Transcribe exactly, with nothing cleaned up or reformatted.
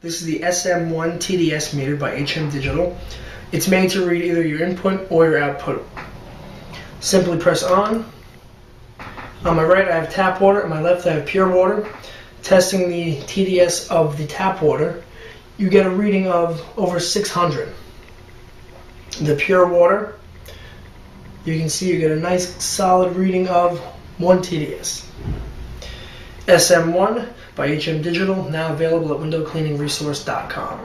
This is the S M one T D S meter by H M Digital. It's made to read either your input or your output. Simply press on. On my right I have tap water, on my left I have pure water. Testing the T D S of the tap water, you get a reading of over six hundred. The pure water, you can see you get a nice solid reading of one T D S. S M one by H M Digital, now available at window cleaning resource dot com.